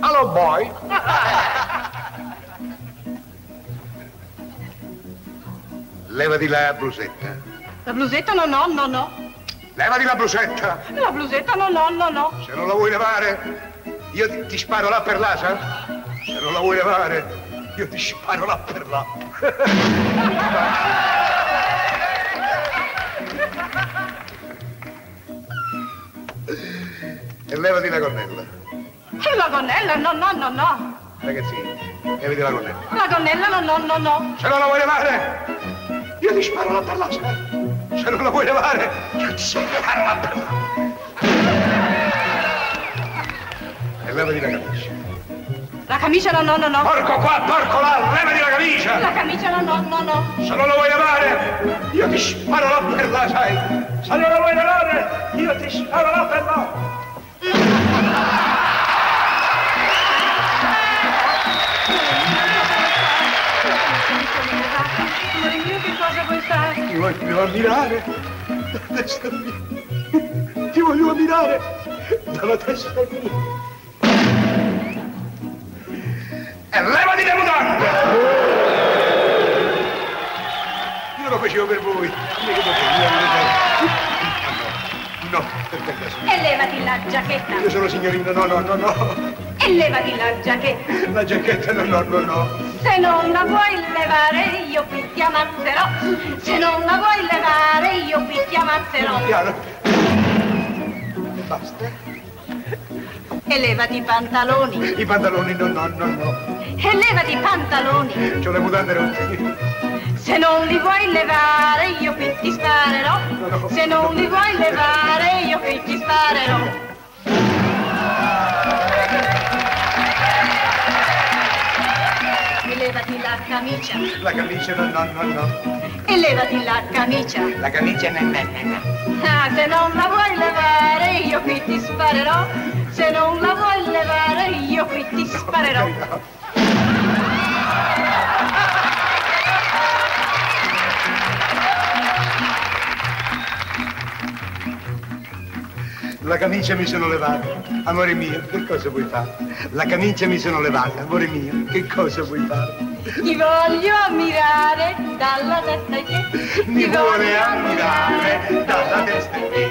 Hello, boy. Levati la blusetta. La blusetta no, no, no, no. Levati la blusetta. La blusetta no, no, no, no. Se non la vuoi levare, io ti sparo là per là, sa? Se non la vuoi levare, io ti sparo là per là. E levati la gonnella. Che la gonnella? No, no, no, no. Ragazzini, levati la gonnella. La gonnella no, no, no, no. Se non la vuoi levare, io ti sparo la perlaccia. Se non la vuoi levare, io ti sparo la perlaccia. E levati la camicia. La camicia no, no, no, no. Porco qua, porco là, levati la camicia. La camicia no, no, no, no. Se non la vuoi levare, io ti sparo la perlaccia, sai. Se non la vuoi levare, io ti sparo la perlaccia. Ti voglio ammirare dalla testa mia. Ti voglio ammirare dalla testa mia. E levati le mutande! Io lo facevo per voi. No, per caso. E levati la giacchetta. Io sono signorina, no, no, no, no. E levati la giacchetta. La giacchetta no, no, no, no. Se non la vuoi levare, io qui ti ammazzerò. Se non la vuoi levare, io qui ti ammazzerò. Piano. Basta. E levati i pantaloni. I pantaloni, no, no, no, no. E levati i pantaloni. C'ho le mutande rotte. Se non li vuoi levare, io qui ti sparerò. No, no. Se non li vuoi levare, io qui ti sparerò. Levati la camicia. La camicia no, no, no, no. E levati la camicia. La camicia no, no, no. Ah, se non la vuoi levare, io qui ti sparerò. Se non la vuoi levare, io qui ti sparerò. No, no. La camicia mi sono levata, amore mio, che cosa vuoi fare? La camicia mi sono levata, amore mio, che cosa vuoi fare? Ti voglio ammirare dalla testa ai piedi. Mi vuole ammirare dalla testa ai piedi.